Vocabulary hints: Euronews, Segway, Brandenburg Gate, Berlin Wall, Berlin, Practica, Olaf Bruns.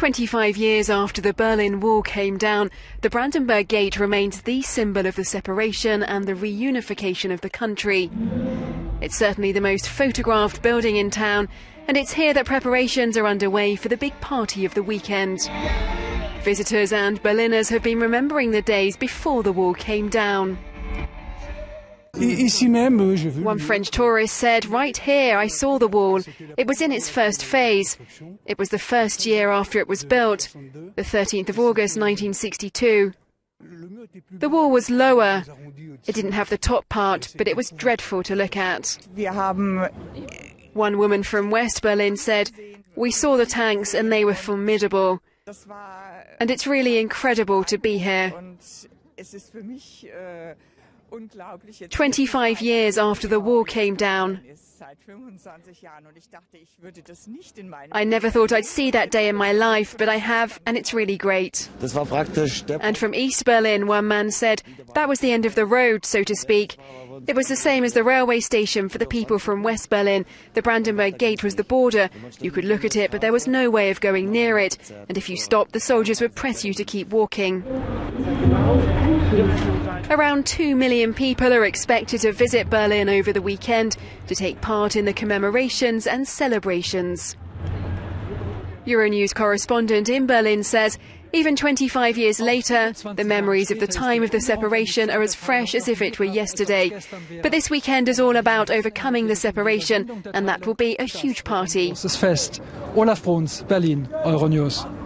25 years after the Berlin Wall came down, the Brandenburg Gate remains the symbol of the separation and the reunification of the country. It's certainly the most photographed building in town, and it's here that preparations are underway for the big party of the weekend. Visitors and Berliners have been remembering the days before the wall came down. One French tourist said, "Right here I saw the wall. It was in its first phase. It was the first year after it was built, the 13th of August 1962. The wall was lower. It didn't have the top part, but it was dreadful to look at." One woman from West Berlin said, "We saw the tanks and they were formidable. And it's really incredible to be here." 25 years after the wall came down, I never thought I'd see that day in my life, but I have, and it's really great. And from East Berlin, one man said, "That was the end of the road, so to speak. It was the same as the railway station for the people from West Berlin. The Brandenburg Gate was the border. You could look at it, but there was no way of going near it. And if you stopped, the soldiers would press you to keep walking." Around 2 million people are expected to visit Berlin over the weekend to take part in the commemorations and celebrations. Euronews correspondent in Berlin says even 25 years later, the memories of the time of the separation are as fresh as if it were yesterday. But this weekend is all about overcoming the separation, and that will be a huge party. Großes Fest. Olaf Bruns, Berlin, Euronews.